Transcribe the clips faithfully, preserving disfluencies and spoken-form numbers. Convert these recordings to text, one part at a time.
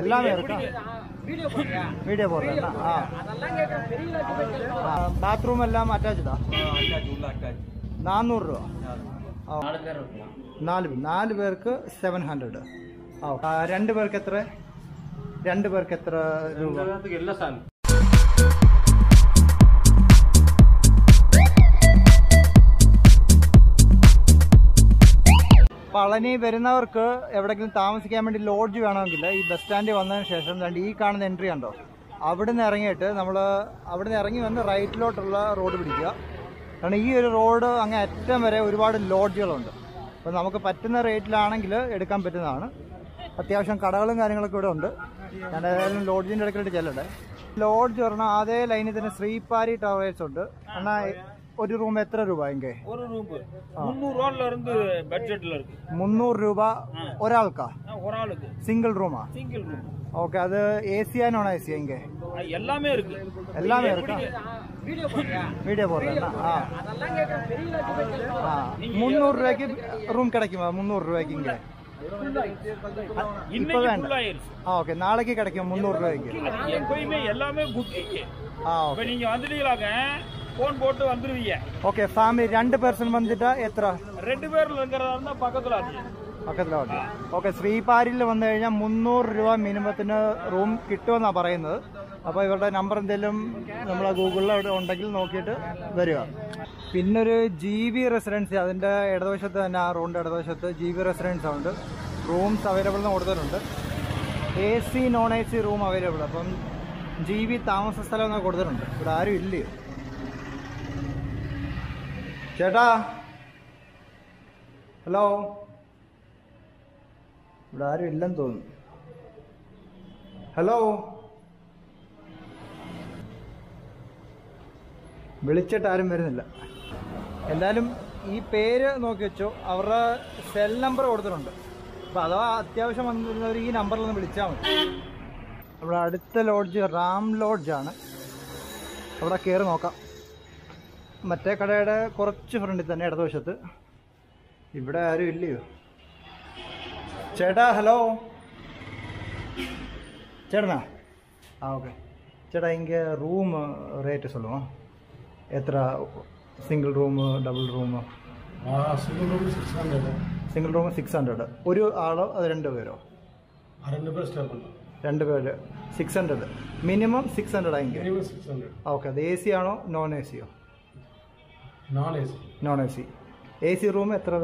எல்லாமே இருக்கா? வீடியோ போடுறியா? வீடியோ போடுறேன்னா அதெல்லாம் கேக்குற பெரிய லாட்ஜ். பாத்ரூம் எல்லாம் அட்டாச்டா? அட்டாச் உள்ள அட்டாச். நானூறு ரூபாய். நாலு பேர் இருக்கலாம். நாலு நாலு பேருக்கு seven hundred. ஆ ரெண்டு பேருக்கு எത്ര? ரெண்டு பேருக்கு எത്ര ரூபாய்? ரெண்டு பேருக்கு எல்லாம் sir Palani Verinavaka, Everton Thomas came and Lord Juanangilla, the standing on the session and E. Khan entry under. Abadan Arangator, Namala Abadan Arang on the right lot road video. And a year road on at Tamara, we bought a Lord Jolanda. But Namaka Patina Rate Lanangilla, it comes Petana. Patiashan Kadalang Arangla Kodunda, and a Lord General Jelada. Lord Jorna, they line in a three party tower under. And I What room is there? One room. three hundred rupees budget. three hundred rupees. One Single room. Single room. Okay, that A C and non-A C. All me. All me. Video board. Video board. Ah. Ah. three hundred rupees room. three hundred rupees. Okay, naalaki kadakku three hundred rupees. Ah. But you are Phone board to Andriya. Okay, family, two person vandita etra. Red bear langarana pakathaladi. Pakathaladi. Okay, three party vandha three hundred rupees minimathina room kittu na parayunnu. Appo ivarde number endellum nammala Google la undakil nokkite veriya. Pinne oru G V residence adinte edavashathu thana round edavashathu G V residence undu. Rooms available nu koduthirundu. A C non A C room available. Appam G V thamasa sthalam nu koduthirundu. Ivda aaru illi. Hello. Hello. Village time is Ellarum ee pere nokkichu avara cell number koduthirundo. Appo adha atyavasham vandhirunnavar ee number il nonu vilicha manu. Avara adutha lodge Ram Lodge aanu. Avara keri nokka. മറ്റേ കടയുടെ കുറച്ച് ഫ്രണ്ടിൽ തന്നെ ഇടതുവശത്ത് ഇവിടെ ആരും ഇല്ലയോ ചേട്ടാ ഹലോ ചേട്ടനാ ആ ഓക്കെ ചേട്ടാ ഇങ്ങേ റൂം റേറ്റ് சொல்லுமா എത്ര സിംഗിൾ റൂം ഡബിൾ റൂം ആ single room six hundred single room six hundred ഒരു ആളോ അത് രണ്ടോ പേരോ രണ്ട് പേര് സ്റ്റാർട്ട് ഉണ്ട് രണ്ട് പേര് six hundred minimum six hundred ആയിങ്ങേ മിനിമം six hundred ഓക്കെ അത് എസി ആണോ നോൺ എസിയോ Non-A C. Non-A C. A C room is A C double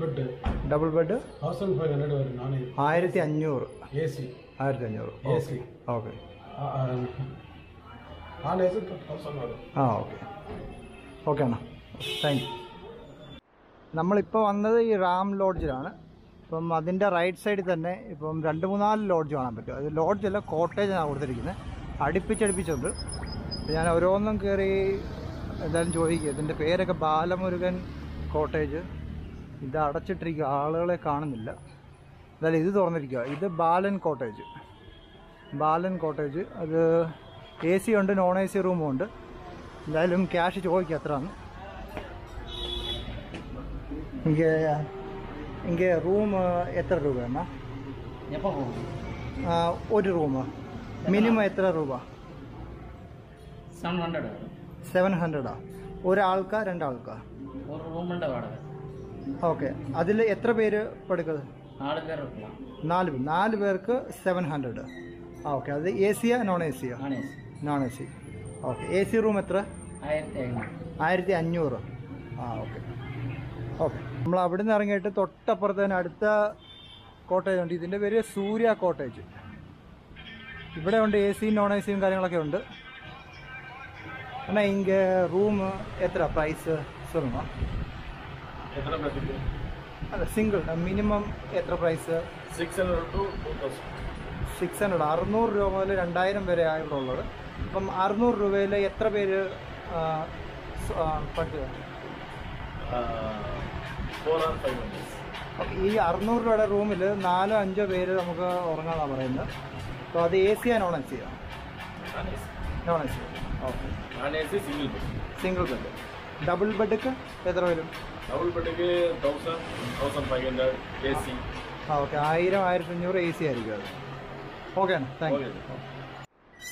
bed. Double bed? fifteen hundred non-A C. A C. A C. Okay. Non-A C is fifteen hundred. Okay. Okay, Anna. Thank you. We are now in Ram Lodge. From the right side, there are two lodges. The lodge is a cottage. It's a cottage. Then Joey, then the pair like a Balamurigan cottage. The Architrig Alala Carnilla. That is the Ornerica, either Balan cottage. Balan cottage, the A C under non A C room under. Then cash is all Catherine. Inga room ether room. Uh, what room? Minimum ether room. seven hundred. seven hundred. One alka, two alka. One room and a Okay. Adile etra pere padikal? Naal pere rukla. Naal naal pere seven hundred. Okay. Adile A C or non A C? Non A C. Non A C. Okay. A C room etra? fifteen hundred. Ah okay. Okay. Nammal avide nerangite tottapparathan adutha cottage undu. Idinte pere Surya Cottage. Ivide undu A C non A C um karyangalokke undu. And here room etra price solna etra price single minimum etra price six hundred to two thousand six hundred six hundred mulle two thousand vare aayirulloru appo six hundred la etra peru pattu four or five hundred appo ee six hundred room il four five peru namukku orangana parayunnu so adu A C and non A C non A C okay non-A C single bed. Single bed. Double bed? Double bed is one thousand, one thousand five hundred A C. Okay, one thousand to one thousand five hundred A C ആയിരിക്കും. Okay, thank you.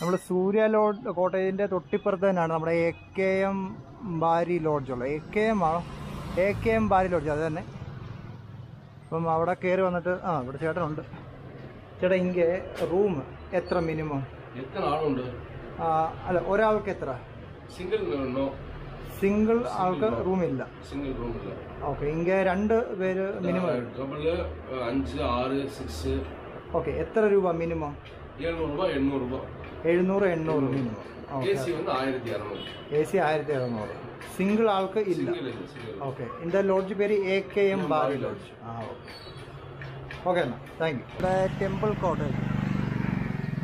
നമ്മൾ Surya load കോട്ടേജിന്റെ തൊട്ടിപ്പുറത്ത് തന്നെയാണ് നമ്മുടെ A K M Bari lodge ഉള്ളത്. A K M ആണോ? A K M Bari lodge അത് തന്നെ. അപ്പം അവിടെ കയറി വന്നിട്ട് ആ ഇവിടെ ചേട്ടനുണ്ട്. ചേട്ടാ ഇങ്ങനെ റൂം എത്ര മിനിമം എത്ര ആളുണ്ട്? അല്ല ഒരാൾക്ക് എത്ര? സിംഗിൾ സിംഗിൾ ആൾക്ക് റൂമില്ല. സിംഗിൾ റൂമില്ല. ഓക്കെ ഇങ്ങനെ രണ്ട് പേര് മിനിമം അഞ്ച് ആറ് സിക്സ്. ഓക്കെ എത്ര രൂപ മിനിമം? എഴുന്നൂറ് എണ്ണൂറ് മിനിമം. എ സി വന്ന് ആയിരത്തി അറുന്നൂറ്. സിംഗിൾ ആൾക്ക് ഇല്ല. ഓക്കെ ഇതിൻ്റെ ലോഡ്ജ് പേര് A K M Bari lodge. ആ ഓക്കെ ഓക്കെ എന്നാ താങ്ക് യു. ഇവിടെ ടെമ്പിൾ കോട്ടേജ്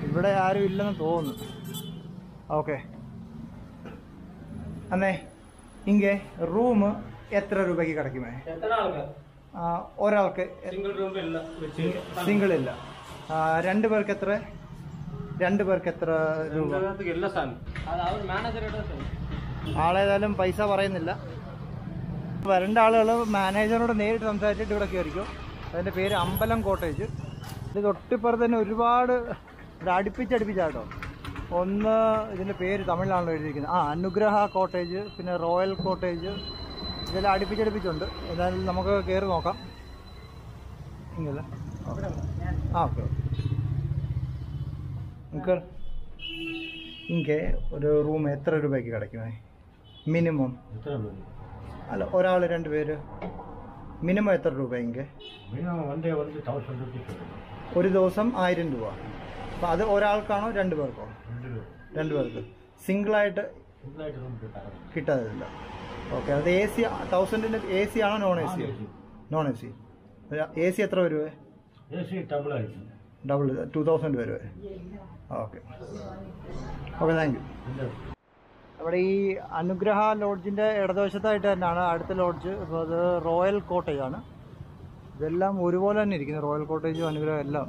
ഇവിടെ ആരും ഇല്ലെന്ന് തോന്നുന്നു. ഓക്കെ അന്നേ ഇങ്ങനെ റൂം എത്ര രൂപയ്ക്ക് കിടക്കുമേ? ഒരാൾക്ക് സിംഗിൾ ഇല്ല. രണ്ടു പേർക്ക് എത്ര? രണ്ടു പേർക്ക് എത്ര രൂപ? ആളേതായാലും പൈസ പറയുന്നില്ല. വരേണ്ട ആളുകൾ മാനേജറിനോട് നേരിട്ട് സംസാരിച്ചിട്ട് ഇവിടെ കയറിക്കും. അതിൻ്റെ പേര് അമ്പലം കോട്ടേജ്. ഇത് തൊട്ടിപ്പുറത്ത് തന്നെ ഒരുപാട് അടുപ്പിച്ചടുപ്പിച്ചാട്ടോ. ഒന്ന് ഇതിൻ്റെ പേര് തമിഴിലാണല്ലോ എഴുതിയിരിക്കുന്നത്. ആ അനുഗ്രഹ കോട്ടേജ്, പിന്നെ റോയൽ കോട്ടേജ്, ഇതെല്ലാം അടുപ്പിച്ചടുപ്പിച്ചുണ്ട്. എന്തായാലും നമുക്ക് കയറി നോക്കാം. ഇങ്ങല്ല ആ ഓക്കെ ഓക്കെ നമുക്ക് ഇങ്ങനെ ഒരു റൂം എത്ര രൂപയ്ക്ക് കിടക്കുമേ മിനിമം? അല്ല ഒരാൾ രണ്ട് പേര് മിനിമം എത്ര രൂപ? ഇങ്ങനെ ഒരു ദിവസം ആയിരം രൂപ. അപ്പം അത് ഒരാൾക്കാണോ രണ്ട് പേർക്കോ? രണ്ട് പേർക്ക്. സിംഗിളായിട്ട് കിട്ടാതില്ല. ഓക്കെ അത് എ സി തൗസൻഡിൻ്റെ എ സി ആണോ non A C? Non A C. A C എത്ര വരുവേ? ഡബിൾ ടു തൗസൻഡ് വരുവേ. Okay okay thank you. അവിടെ ഈ അനുഗ്രഹ ലോഡ്ജിൻ്റെ ഇടതുവശത്തായിട്ട് തന്നെയാണ് അടുത്ത ലോഡ്ജ്. അപ്പോൾ അത് റോയൽ കോട്ടേജാണ്. ഇതെല്ലാം ഒരുപോലെ തന്നെ ഇരിക്കുന്നത്, റോയൽ കോട്ടേജും അനുഗ്രഹം എല്ലാം.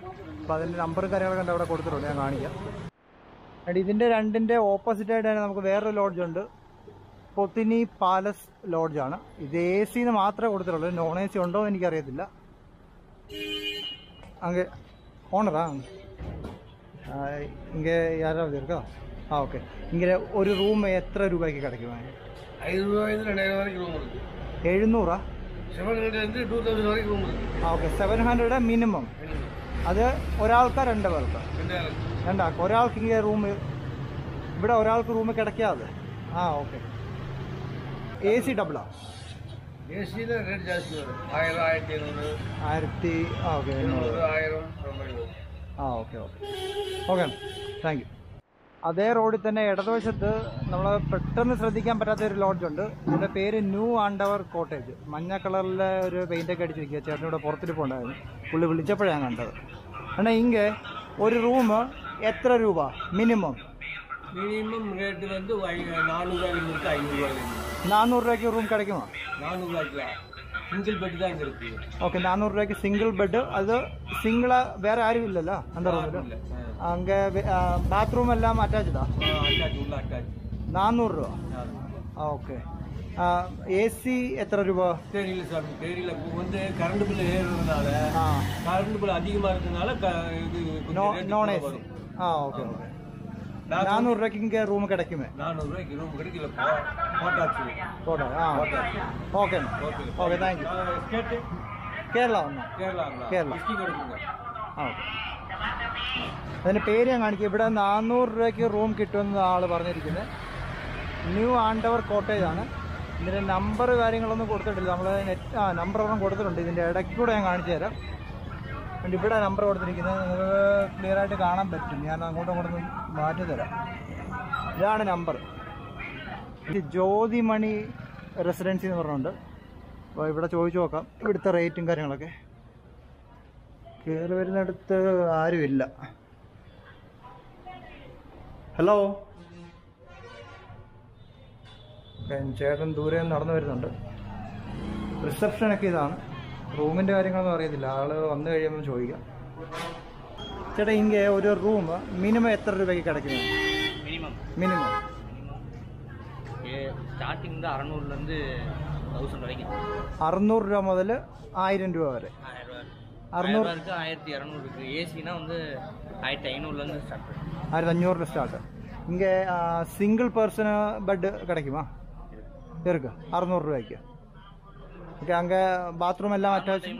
അപ്പോൾ അതിൻ്റെ നമ്പറും കാര്യങ്ങളൊക്കെ ഉണ്ട്, അവിടെ കൊടുത്തിട്ടുണ്ട്, ഞാൻ കാണിക്കാം. അടി ഇതിൻ്റെ രണ്ടിൻ്റെ ഓപ്പോസിറ്റ് ആയിട്ട് തന്നെ നമുക്ക് വേറൊരു ലോഡ്ജുണ്ട്. പൊത്തിനി പാലസ് ലോഡ്ജാണ്. ഇത് എ സിന്ന് മാത്രമേ കൊടുത്തിട്ടുള്ളൂ. നോൺ എ സി ഉണ്ടോ എന്ന് എനിക്കറിയത്തില്ല. അങ്ങ് ഓണറാ ഇങ്ങനെ യാരോ തീർക്കാ? ആ ഓക്കെ ഇങ്ങനെ ഒരു റൂം എത്ര രൂപയ്ക്ക് കിടക്കും? എഴുന്നൂറാ? Okay seven hundred minimum. അത് ഒരാൾക്കാ രണ്ട് പേർക്ക്? രണ്ടാൾക്ക്. ഒരാൾക്ക് ഇങ്ങനെ റൂം ഇവിടെ ഒരാൾക്ക് റൂം കിടക്കാതെ? ആ ഓക്കെ. എ സി ഡബിളാ? എ സി ആയിരത്തി ഓക്കെ ആ okay okay okay thank you. അതേ റോഡിൽ തന്നെ ഇടതുവശത്ത് നമ്മൾ പെട്ടെന്ന് ശ്രദ്ധിക്കാൻ പറ്റാത്തൊരു ലോഡ്ജുണ്ട്. ഇതിൻ്റെ പേര് ന്യൂ ആണ്ടവർ കോട്ടേജ്. മഞ്ഞ കളറിലെ ഒരു പെയിൻ്റൊക്കെ അടിച്ചിരിക്കുക. ചേട്ടനിവിടെ പുറത്തിരിപ്പുണ്ടായിരുന്നു, പുള്ളി വിളിച്ചപ്പോഴാണ് ഞാൻ കണ്ടത്. എന്നാൽ ഇങ്ങനെ ഒരു റൂം എത്ര രൂപ മിനിമം? മിനിമം റേറ്റ് വന്ന് നാനൂറ് രൂപയ്ക്ക് റൂം കിടക്കുമോ? സിംഗിൾ ബെഡ് தான் இருக்கு. ഓക്കെ നാനൂറ് രൂപയ്ക്ക് സിംഗിൾ ബെഡ്. അത് സിംഗിള് വേറെ ആരും ഇല്ലല്ലോ എന്താ റൂമില്? അങ്ങ് ബാത്റൂം എല്ലാം അറ്റാച്ച്ഡാ? നാനൂറ് രൂപ. ഓക്കെ എ സി എത്ര രൂപ? தெரியல சார், தெரியல. வந்து கரண்ட் பில் ஏறுறதுனால கரண்ட் பில் அதிகமா இருக்குனால നോൺ എ സി. ആ ഓക്കെ ഓക്കെ. നാനൂറ് രൂപയ്ക്ക് ഇങ്ങനെ റൂം കിടക്കുമേ? നാനൂറ് രൂപയ്ക്ക് റൂം കിടക്കില്ല. ഫോട്ടോ ആ okay okay thank you. Kerala വന്നോ? കേരള ആ ഓക്കെ. അതിൻ്റെ പേര് ഞാൻ കാണിക്കും. ഇവിടെ നാനൂറ് രൂപയ്ക്ക് റൂം കിട്ടുമെന്ന് ആൾ പറഞ്ഞിരിക്കുന്നത്. ന്യൂ ആണ്ടവർ കോട്ടേജ് ആണ്. ഇതിൻ്റെ നമ്പർ കാര്യങ്ങളൊന്നും കൊടുത്തിട്ടില്ല. നമ്മൾ നെറ്റ് ആ നമ്പർ ഒന്നും കൊടുത്തിട്ടുണ്ട്. ഇതിൻ്റെ ഇടയ്ക്കൂടെ ഞാൻ കാണിച്ചു തരാം. വേണ്ടി ഇവിടെ നമ്പർ കൊടുത്തിരിക്കുന്നത് നിങ്ങൾക്ക് ക്ലിയറായിട്ട് കാണാൻ പറ്റും. ഞാൻ അങ്ങോട്ടും അങ്ങോട്ടൊന്നും മാറ്റി തരാം. ഇതാണ് നമ്പർ. ഇത് ജ്യോതിമണി റെസിഡൻസി എന്ന് പറഞ്ഞുണ്ട്. അപ്പോൾ ഇവിടെ ചോദിച്ചു നോക്കാം ഇവിടുത്തെ റേറ്റും കാര്യങ്ങളൊക്കെ. കേറി വരുന്നിടത്ത് ആരുമില്ല. ഹലോ, ചേട്ടൻ ദൂരെ നടന്നു വരുന്നുണ്ട്. റിസപ്ഷനൊക്കെ ഇതാണ്. റൂമിൻ്റെ കാര്യങ്ങളൊന്നും അറിയത്തില്ല, ആള് വന്നു കഴിയുമ്പോൾ ചോദിക്കാം. ചേട്ടാ, ഇങ്ങനെ ഒരു റൂം മിനിമം എത്ര രൂപയ്ക്ക് കിടക്കുന്നത്? മിനിമം മിനിമം സ്റ്റാർട്ടിംഗ് வந்து അറുന്നൂറിലിருந்து തൗസൻഡ് വരെയും, അറുന്നൂറ് രൂപ മുതൽ ആയിരം രൂപ വരെ. അറുന്നൂറ് ആയിരത്തി இரநூறு ஏ சினா வந்து ആയിരത്തി ஐநൂறுலேருந்து ஸ்டார்ட், ആയിരത്തി അഞ്ഞൂറിൽ സ്റ്റാർട്ട്. ഇങ്ങനെ സിംഗിൾ പേഴ്സൺ ബെഡ് കിടക്കുമോ? இருக்கு അറുന്നൂറ് രൂപയ്ക്ക്. ഓക്കെ, അങ്ങനെ ബാത്റൂം എല്ലാം അറ്റാച്ച്.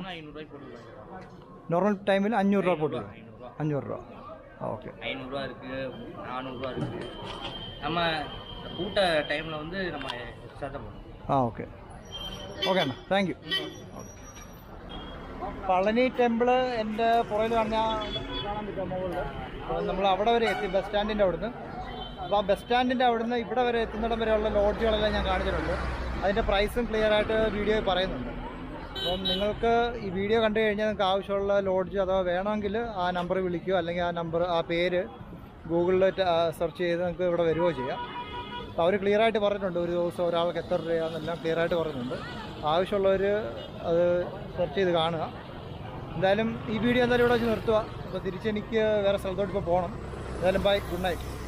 നോർമൽ ടൈമിൽ അഞ്ഞൂറ് രൂപ പോട്ടു, അഞ്ഞൂറ് രൂപ. ഓക്കെ, അഞ്ഞൂറ് രൂപ இருக்கு, നാനൂറ് രൂപ இருக்கு. நம்ம கூட்ட டைம்ல வந்து நம்ம எக்ஸ்ட்ரா தான் பண்ணுவோம். ஆ ஓகே ഓക്കെ അണ്ണാ, താങ്ക് യു. പളനി ടെമ്പിള് എൻ്റെ പുറകിൽ പറഞ്ഞാൽ കാണാൻ പറ്റുമോ മുകളിൽ? അപ്പോൾ നമ്മൾ അവിടെ വരെ എത്തി, ബസ് സ്റ്റാൻഡിൻ്റെ അവിടുന്ന്. അപ്പോൾ ആ ബസ് സ്റ്റാൻഡിൻ്റെ അവിടുന്ന് ഇവിടെ വരെ എത്തുന്നിടം വരെയുള്ള ലോഡ്ജുകളെല്ലാം ഞാൻ കാണിച്ചിട്ടുണ്ട്. അതിൻ്റെ പ്രൈസും ക്ലിയറായിട്ട് വീഡിയോയിൽ പറയുന്നുണ്ട്. അപ്പം നിങ്ങൾക്ക് ഈ വീഡിയോ കണ്ടു കഴിഞ്ഞാൽ നിങ്ങൾക്ക് ആവശ്യമുള്ള ലോഡ്ജ് അഥവാ വേണമെങ്കിൽ ആ നമ്പർ വിളിക്കുകയോ അല്ലെങ്കിൽ ആ നമ്പർ ആ പേര് ഗൂഗിളിൽ സെർച്ച് ചെയ്ത് നിങ്ങൾക്ക് ഇവിടെ വരികയോ ചെയ്യാം. അപ്പോൾ അവർ ക്ലിയറായിട്ട് പറഞ്ഞിട്ടുണ്ട് ഒരു ദിവസം ഒരാൾക്ക് എത്ര രൂപയാണെന്നെല്ലാം ക്ലിയറായിട്ട് പറഞ്ഞിട്ടുണ്ട്. ആവശ്യമുള്ളവർ അത് സെർച്ച് ചെയ്ത് കാണുക. എന്തായാലും ഈ വീഡിയോ എന്തായാലും ഇവിടെ വെച്ച് നിർത്തുക. അപ്പോൾ തിരിച്ചെനിക്ക് വേറെ സ്ഥലത്തോട്ട് ഇപ്പോൾ പോകണം. എന്തായാലും ബൈ, ഗുഡ് നൈറ്റ്.